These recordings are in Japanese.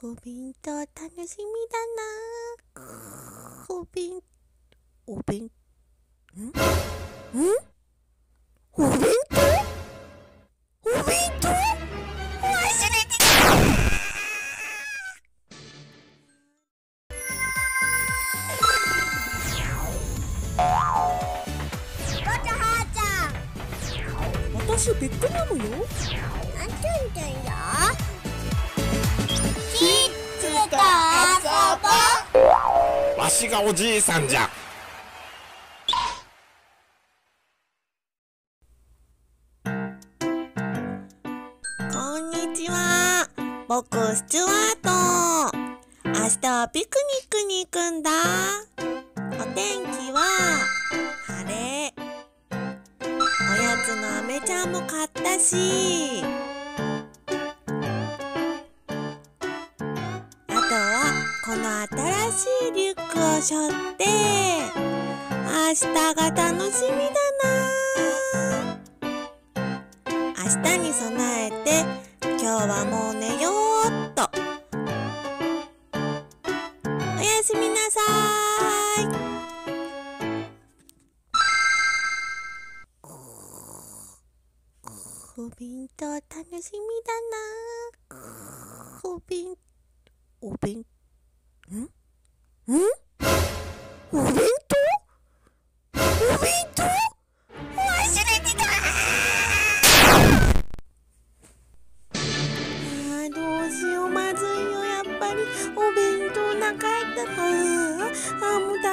お弁当楽しみだな。お弁当忘れてた。ガチャハーちゃん、私びっくりなのよ。なんて言うんだよ。わしがおじいさんじゃ。こんにちは、僕スチュワート。明日はピクニックに行くんだ。お天気は晴れ。おやつのアメちゃんも買ったし、この新しいリュックを背負って明日が楽しみだな。明日に備えて今日はもう寝ようっと。おやすみなさい。お弁当楽しみだな。お弁当忘れてた。どうしよう、まずいよ。やっぱりお弁当なかったら、もう食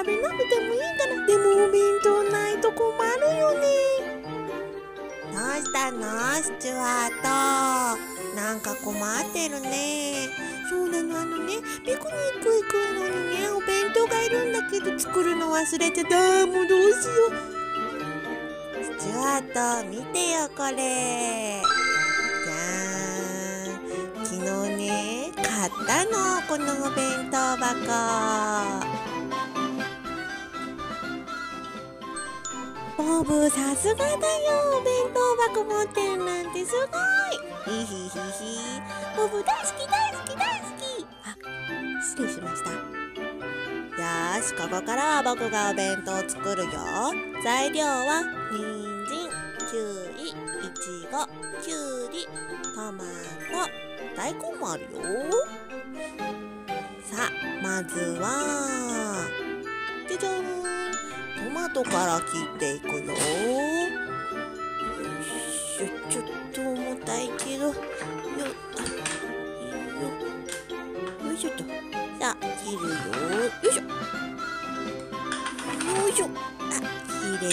べなくてもいいから。でもお弁当ないと困るよね。どうしたのスチュワート、なんか困ってるね。そうなの、ピクニック行くのにね、お弁当がいるんだけど作るの忘れてた。もうどうしよう。スチュワート、見てよこれ。じゃーん、昨日ね買ったの、このお弁当箱。ボブ、さすがだよ。お弁当箱持ってるなんてすごい。ボブ大好き大好き。あ、失礼しました。よし、ここからは僕がお弁当を作るよ。材料は人参、きゅうり、いちご、きゅうり、トマト、大根もあるよ。さあ、まずはじゃじゃーん、トマトから切っていくよ。よいしょ、ちょっと重たいけど、よいしょと。さあ、切るよ。よいしょ。あ、切れ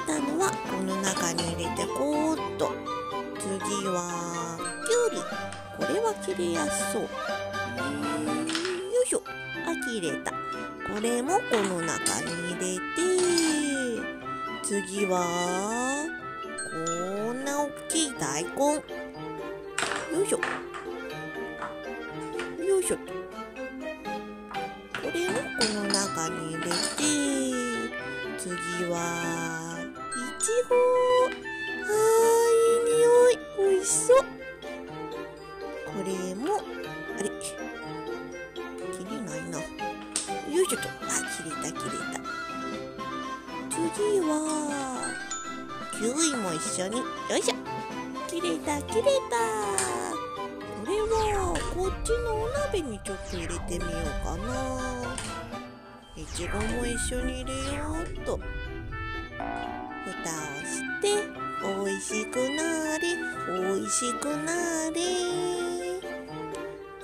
たのはこの中に入れてこうっと。次はきゅうり。これは切れやすそう。よいしょ。あ、切れた。これもこの中に入れて、次はこんなおっきい大根。よいしょよいしょと。これもこの中に入れて、次はいちご。あー、いい匂い、おいしそう。これもあれ、きりないな。よいしょと。あ、切れた。次はキウイも一緒に。よいしょ。切れた。これはこっちのお鍋にちょっと入れてみようかな。いちごも一緒に入れようっと。蓋をしておいしくなれ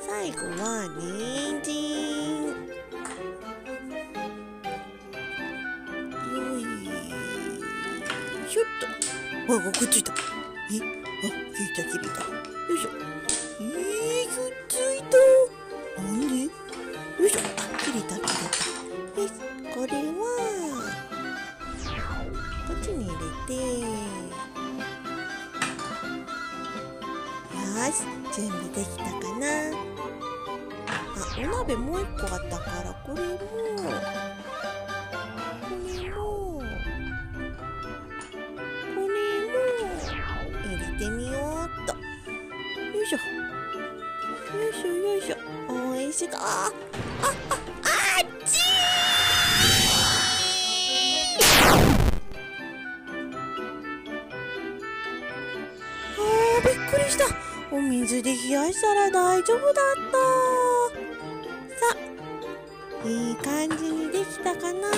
最後は人参。ちょっと、あ、くっついた。切れた。よいしょ。くっついた。なんで？よいしょ。あ、切れた。よし、これはこっちに入れて。よし、準備できたかな。あ、お鍋もう一個あったから、これも入れてみようっと。よいしょ。ちだ。あっちー。びっくりした。お水で冷やしたら大丈夫だった。さあ、いい感じにできたかな。あ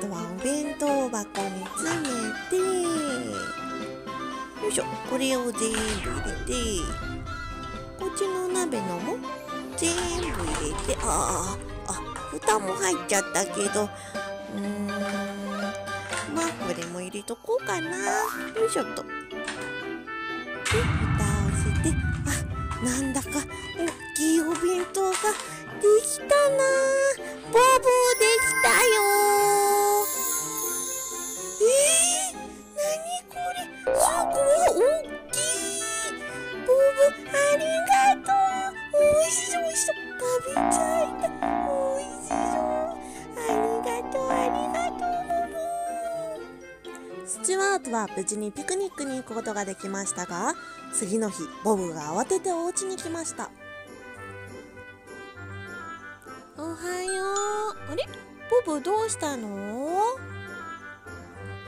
とはお弁当箱に詰めて、よいしょ、これを全部入れて。こっちの鍋のも全部入れて、蓋も入っちゃったけど、まあこれも入れとこうかな。よいしょっと。で、蓋をして、なんだか大きいお弁当ができたな。ボブできたよ。なにこれ、すごい大きい。ボブ、ありがとう。おいしそう、おいしそう、食べちゃいたい。おいしそう、ありがとうボブ。スチュワートは無事にピクニックに行くことができましたが、次の日ボブが慌ててお家に来ました。おはよう。あれ、ボブどうしたの？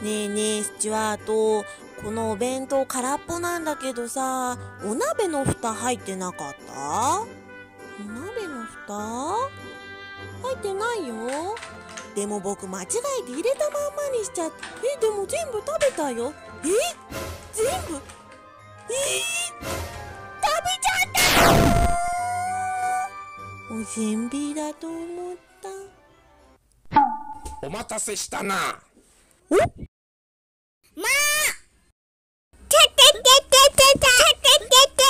ねえねえスチュワート、このお弁当空っぽなんだけどさ、お鍋の蓋入ってなかった？お鍋の蓋入ってないよ。でも僕間違えて入れたまんまにしちゃって。でも全部食べたよ。全部食べちゃったの？おせんべいだと思った。お待たせしたな。おっ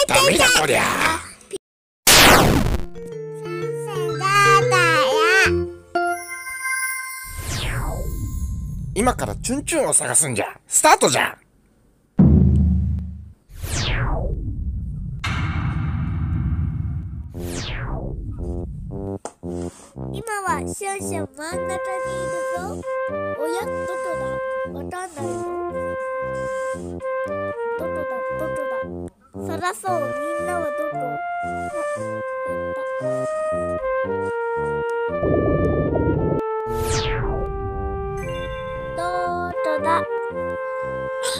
ダメだこりゃ。今からチュンチュンを探すんじゃ。スタートじゃ。今はシュンシュン真ん中にいるぞ。おや、どこだ？わかんないぞ。どこだそらそう、みんなはどこ？どこだ？は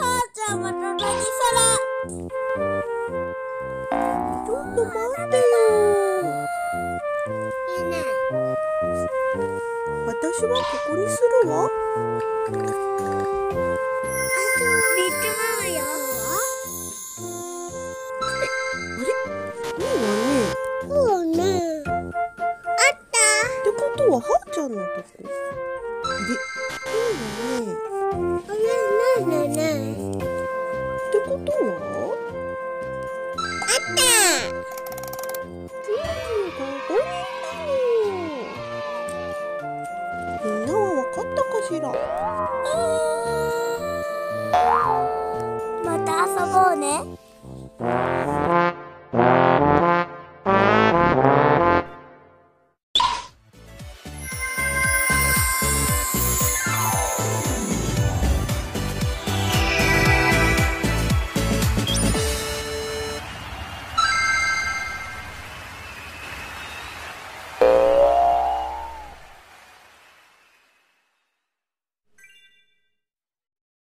あちゃんはなにそら？ちょっと待ってよ。いいね。私はここにするわ。あと3つもあるよ。はーちゃんのとこ。いいね。ってことは？あった。みんなはわかったかしら？また遊ぼうね。